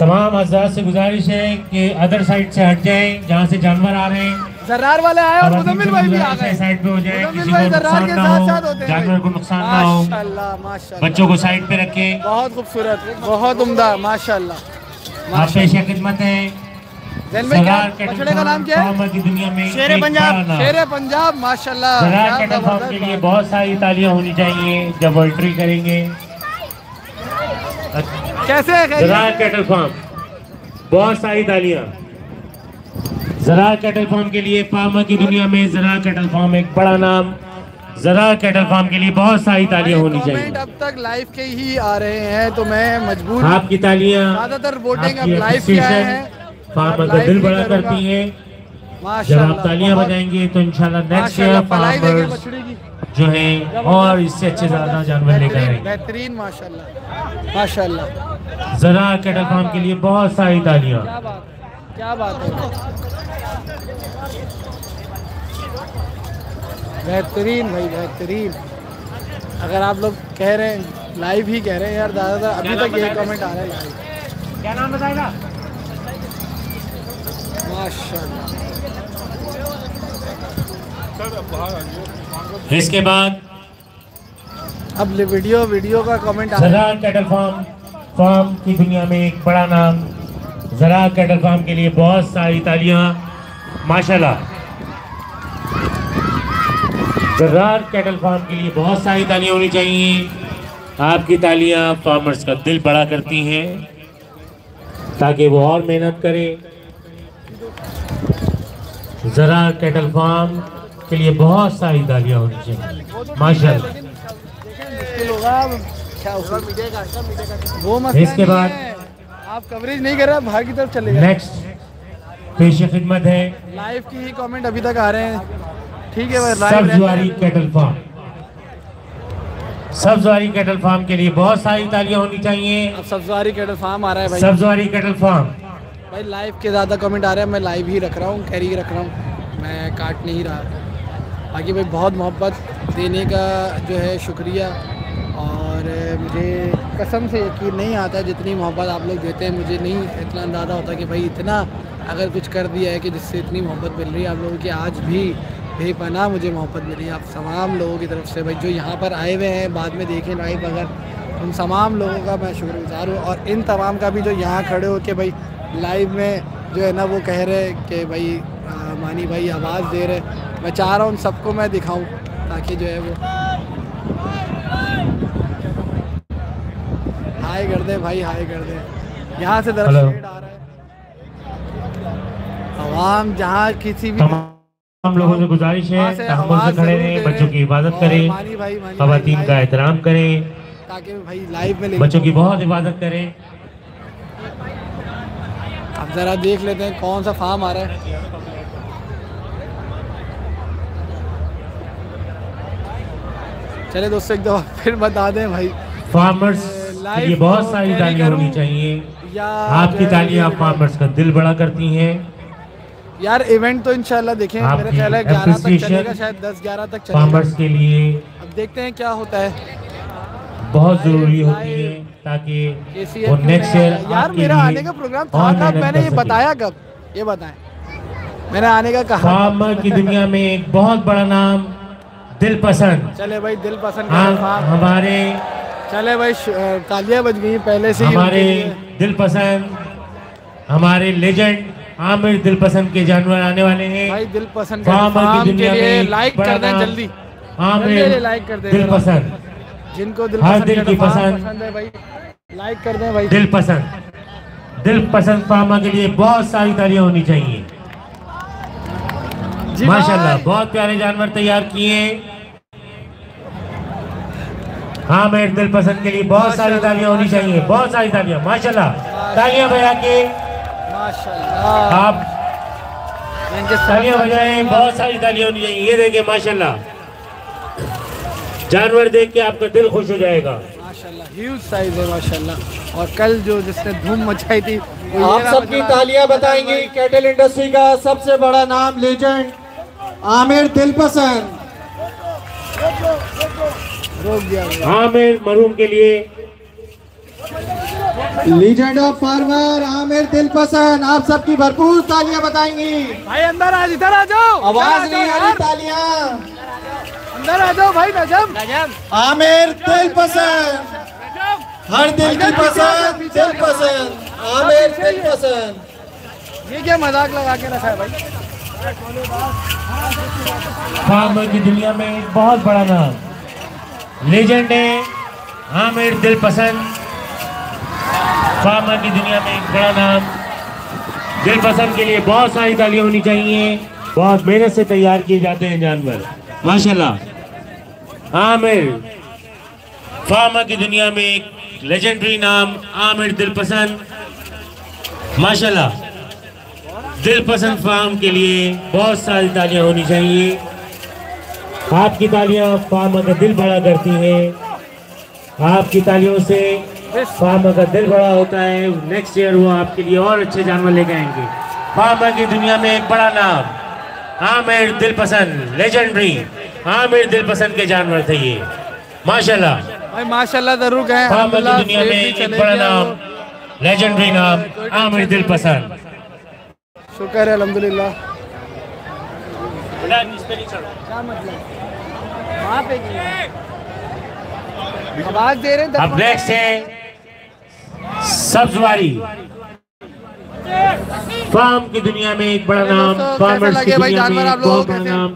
तमाम हजरात से गुजारिश है कि अदर साइड से हट जाएं जहाँ से जानवर आ रहे हैं। जर्रार वाले आए और मुज़म्मिल भाई भी आ गए। साइड पे हो जाए, किसी को नुकसान ना हो, जानवर को नुकसान ना हो, बच्चों को साइड पे रखें। बहुत खूबसूरत, बहुत उम्दा, माशाल्लाह। आप पेश खिदमत है। बछड़े का नाम क्या है? की दुनिया में शेर पंजाब, शेर पंजाब, माशाल्लाह। जरार कैटल फार्म के लिए बहुत सारी तालियां होनी चाहिए जब एंट्री करेंगे। कैसे है ज़रार कैटल फार्म? बहुत सारी तालियां। ज़रार कैटल फार्म के लिए फार्मर की दुनिया में ज़रार कैटल फार्म एक बड़ा नाम। ज़रार कैटल फार्म के लिए बहुत सारी तालियां होनी चाहिए। अब तक लाइव के ही आ रहे हैं तो मैं मजबूर। आपकी तालियां ज्यादातर वोटिंग अब लाइव की है। फार्मर का दिल बड़ा करती है। जब आप तालियां बजाएंगे तो इंशाल्लाह नेक्स्ट ईयर फार्मर जो है और इससे अच्छे ज्यादा जानवर लेकर आएंगे। बेहतरीन माशाल्लाह माशाल्लाह। ज़रार कैटल फार्म के लिए बहुत सारी तालियां। क्या बात है, बेहतरीन भाई बेहतरीन। अगर आप लोग कह रहे हैं लाइव ही कह रहे हैं यार, ज्यादातर अभी तक ये कमेंट आ रहा है। क्या नाम बताएगा? माशाल्लाह। इसके बाद अब वीडियो वीडियो का comment. Zarar cattle farm farm की दुनिया में एक बड़ा नाम। ज़रार कैटल फार्म के लिए बहुत सारी तालियां, माशाल्लाह। ज़रार कैटल फार्म के लिए बहुत सारी तालियां होनी चाहिए। आपकी तालियां फार्मर्स का दिल बड़ा करती हैं ताकि वो और मेहनत करें। ज़रार कैटल फार्म के लिए बहुत सारी तालियां होनी चाहिए, माशाल्लाह। इसके बाद आप कवरेज नहीं कर रहा, बाहर की तरफ चले। नेक्स्ट पेश खिदमत है। लाइव की ही कमेंट अभी तक आ रहे हैं, ठीक है। Sabzwari cattle farm, Sabzwari cattle farm के लिए बहुत सारी तालियां होनी चाहिए। अब सबज़वारी कैटल फार्म आ रहा है भाई, सबज़वारी कैटल फार्म भाई। लाइव के ज्यादा कमेंट आ रहे हैं, मैं लाइव ही रख रहा हूँ, कैरी रख रहा हूँ, मैं काट नहीं रहा। बाकी भाई बहुत मोहब्बत देने का जो है शुक्रिया, और मुझे कसम से यकीन नहीं आता जितनी मोहब्बत आप लोग देते हैं, मुझे नहीं इतना अंदाज़ा होता कि भाई इतना अगर कुछ कर दिया है कि जिससे इतनी मोहब्बत मिल रही है आप लोगों की। आज भी बेपनाह मुझे मोहब्बत मिली आप तमाम लोगों की तरफ से भाई, जो यहाँ पर आए हुए हैं बाद में देखें लाइव, अगर उन तमाम लोगों का मैं शुक्रगुजार हूँ, और इन तमाम का भी जो यहाँ खड़े हो के भाई लाइव में जो है ना वो कह रहे कि भाई मानी भाई आवाज़ दे रहे। मैं चाह रहा हूँ उन सबको मैं दिखाऊँ ताकि जो है वो हाय कर दे भाई, हाय कर दे। यहाँ से दरअसल शेड आ रहा है। आवाम जहाँ किसी भी हम लोगों से गुजारिश है तहम्मुल से खड़े रहें, बच्चों की हिफाजत करें, खवातीन का एहतराम करें, ताकि भाई लाइव में बच्चों की बहुत हिफाजत करें। अब जरा देख लेते हैं कौन सा फार्म आ रहा है। चले दोस्तों एक दो फिर बता दें भाई, फार्मर्स ये बहुत सारी तालियां होनी चाहिए। आपकी तालियां फार्मर्स का दिल बड़ा करती हैं यार। इवेंट तो इंशाल्लाह देखें, मेरा ख्याल है ग्यारह तक चलेगा, शायद दस ग्यारह तक चलेगा फार्मर्स के लिए। अब देखते हैं क्या होता है, बहुत जरूरी होती है ताकि वो नेक्स्ट ईयर। यार मेरा आने का प्रोग्राम था कब, मैंने ये बताया कब, ये बताएं मैंने आने का कहा। फार्मर की दुनिया में एक बहुत बड़ा नाम दिलपसंद, चले भाई दिलपसंद हमारे, चले भाई तालियां बज गई पहले से ही। हमारे दिलपसंद, हमारे लेजेंड आमिर दिलपसंद के जानवर आने वाले हैं भाई। दिलपसंद फार्म के लिए लाइक कर दें जल्दी, आमिर लाइक कर दें दिलपसंद, जिनको दिल की पसंद है भाई लाइक कर दें भाई दिलपसंद। दिलपसंद फार्मा के लिए बहुत सारी तालियां होनी चाहिए। माशाल्लाह बहुत प्यारे जानवर तैयार किए। हाँ मेरे दिलपसंद के लिए बहुत सारी तालियां होनी चाहिए, बहुत सारी तालियां माशाल्लाह। तालियां बजा के आप तालियां बजाएं, बहुत सारी तालियां होनी चाहिए। ये देखे माशाल्लाह, जानवर देख के आपका दिल खुश हो जाएगा माशाल्लाह। ह्यूज साइज है माशाल्लाह, और कल जो जिसने धूम मचाई थी आप सबकी तालियां बताएंगी। कैटल इंडस्ट्री का सबसे बड़ा नाम लेजेंड आमिर दिलपसंद। आमिर मरूम के लिए legend of farmer Aamir Dilpasand, आप सबकी भरपूर तालियां बताएंगी भाई। अंदर आ, इधर आ जाओ, आवाज नहीं आ रही, तालियां अंदर आ जाओ भाई। नजम आमिर दिलपसंद, हर दिल की पसंद दिलपसंद आमिर दिलपसंद। ये क्या मजाक लगा के रखा है भाई। फार्मर की दुनिया में एक बहुत बड़ा नाम लेजेंड है आमिर दिलपसंद। फार्मर की दुनिया में एक बड़ा नाम दिलपसंद के लिए बहुत सारी तालियां होनी चाहिए। बहुत मेहनत से तैयार किए जाते हैं जानवर माशाल्लाह। आमिर फार्मर की दुनिया में एक लेजेंडरी नाम आमिर दिलपसंद माशाल्लाह। दिलपसंद फार्म के लिए बहुत सारी तालियां होनी चाहिए। आपकी तालियां फार्मर का दिल बड़ा करती हैं। आपकी तालियों से फार्मर का दिल बड़ा होता है। नेक्स्ट ईयर वो आपके लिए और अच्छे जानवर लेके आएंगे। फार्मर की दुनिया में एक बड़ा नाम आमिर दिलपसंद, लेजेंडरी आमिर दिलपसंद के जानवर थे ये माशाल्लाह भाई माशाल्लाह। जरूर कहें फार्मर की दुनिया में एक बड़ा नाम लेजेंडरी नाम आमिर दिलपसंद। शुक्र है अल्हम्दुलिल्लाह। क्या मतलब वहाँ पे आवाज दे रहे हैं। अब नेक्स्ट है सबज़वारी फार्म की दुनिया में एक बड़ा नाम, फार्मर्स की दुनिया में एक बहुत बड़ा नाम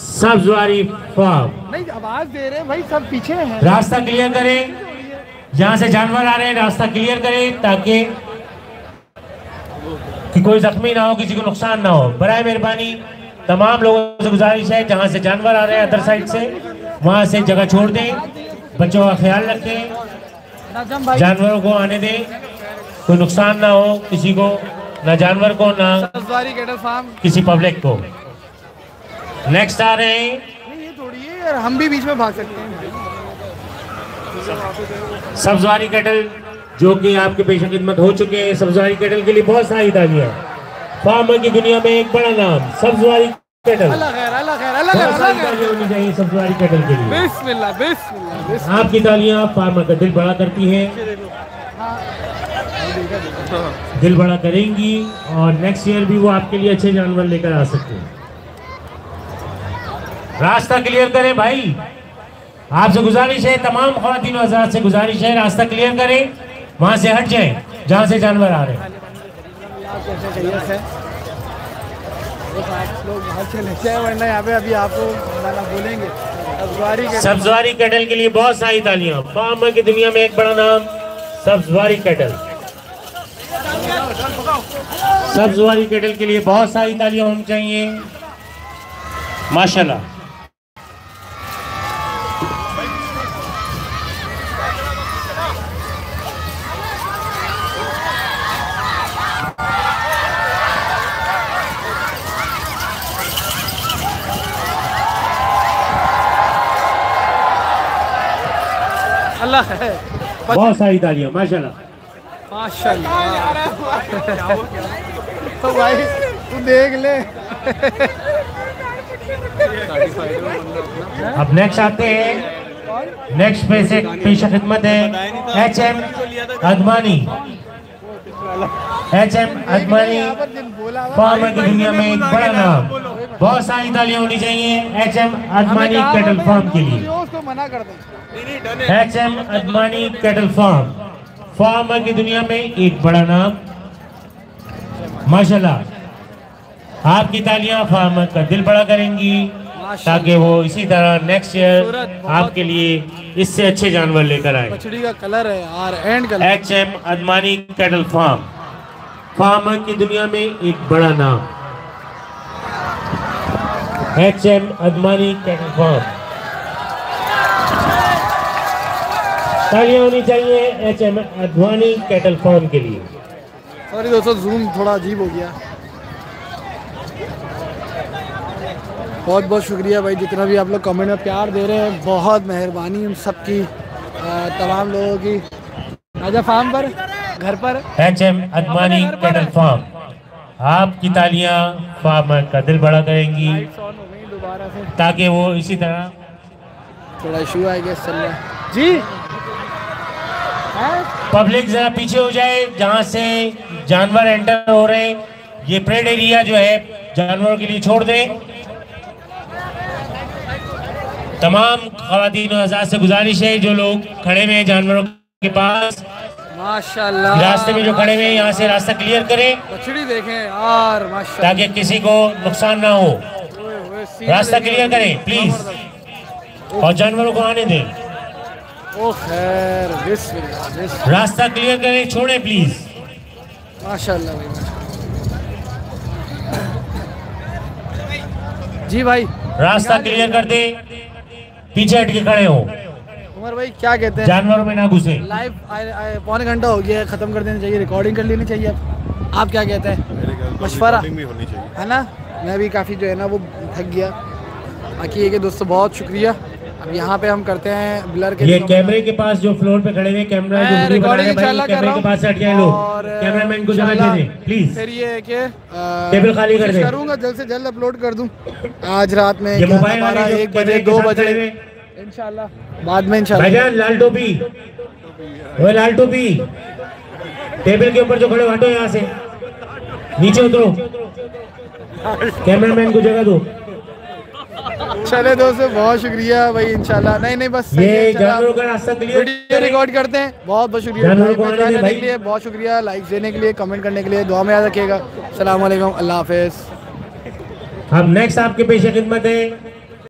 सबज़वारी फार्म। नहीं आवाज दे रहे हैं भाई, सब पीछे हैं। रास्ता क्लियर करें, जहाँ से जानवर आ रहे हैं रास्ता क्लियर करें ताकि कि कोई जख्मी ना हो, किसी को नुकसान ना हो। बराए मेहरबानी तमाम लोगों से गुजारिश है जहाँ से जानवर आ रहे हैं अदर साइड से वहाँ से जगह छोड़ दें, बच्चों का ख्याल रखें, जानवरों को आने दें, कोई नुकसान ना हो किसी को। न जानवर को ना सुब्ज़वारी कैटल फार्म किसी पब्लिक को। नेक्स्ट आ रहे हैं, ये थोड़ी है यार, हम भी बीच में भाग सकते हैं। सुब्ज़वारी कैटल जो कि आपके पेश खिदमत हो चुके हैं। सुब्ज़वारी कैटल के लिए बहुत सारी तालियां। फार्मर की दुनिया में एक बड़ा नाम सुब्ज़वारी कैटल। अल्लाह खैर अल्लाह खैर अल्लाह खैर होनी चाहिए सुब्ज़वारी कैटल के लिए। बिस्मिल्लाह बिस्मिल्लाह। आपकी तालियां फार्मर का दिल बड़ा करती हैं, दिल बड़ा करेंगी और नेक्स्ट ईयर भी वो आपके लिए अच्छे जानवर लेकर आ सकते हैं। रास्ता क्लियर करें भाई, आपसे गुजारिश है, तमाम खातिन आजाद से गुजारिश है, रास्ता क्लियर करें, वहां से हट जाएं जहां से जानवर आ रहे हैं। अभी आपको बोलेंगे सुब्ज़वारी कैटल के लिए बहुत सारी तालियां। फार्मर की दुनिया में एक बड़ा नाम सुब्ज़वारी कैटल। सुब्ज़वारी कैटल के लिए बहुत सारी तालियां होनी चाहिए। माशाल्लाह। अल्लाह है, बहुत सारी तालियां माशाल्लाह माशाल्लाह। तो भाई तू देख ले। अब नेक्स्ट आते हैं, नेक्स्ट पे से पेश खिदमत है H M Admani. H M Admani farmer की दुनिया में एक बड़ा नाम, बहुत सारी तालियां होनी चाहिए H M Admani cattle farm के लिए। H M Admani cattle farm farmer की दुनिया में एक बड़ा नाम माशाल्लाह। आपकी तालियां फार्मर का दिल बड़ा करेंगी ताकि वो इसी तरह नेक्स्ट ईयर आपके लिए इससे अच्छे जानवर लेकर आए। बछड़ी का कलर है R and colour. H M Admani cattle farm farmer की दुनिया में एक बड़ा नाम H M Admani cattle farm. तालियां होनी चाहिए H M Advani cattle farm के लिए। सॉरी दोस्तों जूम थोड़ा अजीब हो गया। बहुत बहुत शुक्रिया भाई, जितना भी आप लोग कमेंट में प्यार दे रहे हैं, बहुत मेहरबानी उन सब की, तमाम लोगों की। आजा फार्म पर, घर पर H M Advani cattle farm. आपकी तालियां फार्मर का दिल बड़ा करेंगी ताकि वो इसी तरह। थोड़ा इशू आ गया चल रहा जी। पब्लिक जरा पीछे हो जाए जहाँ से जानवर एंटर हो रहे हैं। ये प्रेड एरिया जो है जानवरों के लिए छोड़ दें। तमाम खवातीन और हज़रात से गुजारिश है, जो लोग खड़े हुए हैं जानवरों के पास माशाल्लाह, रास्ते में जो खड़े हुए हैं यहाँ से रास्ता क्लियर करें। बछड़ी देखें यार माशाल्लाह, ताकि किसी को नुकसान ना हो। रास्ता क्लियर करें प्लीज और जानवरों को आने दें। ओ खैर रास्ता क्लियर करें, छोड़े प्लीज माशाल्लाह भाई। जी भाई रास्ता क्लियर कर दे, पीछे हट के खड़े हो। उमर भाई क्या कहते हैं, जानवरों में ना घुसे। लाइव पौने घंटा हो गया है, खत्म कर देना चाहिए, रिकॉर्डिंग कर लेनी चाहिए। आप आप क्या कहते हैं, मशवरा है ना। मैं भी काफ़ी जो है ना वो थक गया। बाकी ये दोस्तों बहुत शुक्रिया। अब यहाँ पे हम करते हैं ब्लर के, ये कैमरे के पास जो फ्लोर पे खड़े हुए कैमरा जो भाई, कैमरे के पास हट जाए लोग, कैमरामैन को जगह दे दें प्लीज। फिर ये कि टेबल खाली कर दें, करूंगा जल्द से जल्द अपलोड कर दूं आज रात में एक बजे दो बजे इंशाल्लाह। बाद में इंशाल्लाह लाल टोपी, वो लाल टोपी टेबल के ऊपर जो खड़े हटो यहाँ से, नीचे उतरो, कैमरामैन को जगह दो। चले दोस्तों बहुत शुक्रिया भाई, इंशाल्लाह नहीं नहीं बस ये जानवरों का रास्ता क्लियर रिकॉर्ड करते हैं। बहुत बहुत शुक्रिया भाई के लिए, बहुत शुक्रिया लाइक देने के लिए, कमेंट करने के लिए, दुआ में याद रखिएगा। अस्सलाम वालेकुम, अल्लाह हाफिज़। हम नेक्स्ट आपके पेश खिदमत है